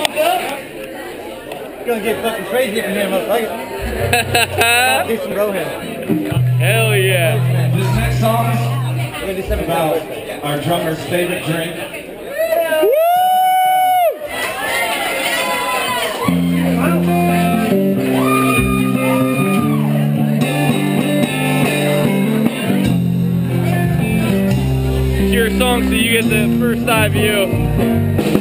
You're gonna get fucking crazy from here, motherfucker. Get some Rohan. Hell yeah. This next song is about our drummer's favorite drink. Woo! It's your song, so you get the first eye view.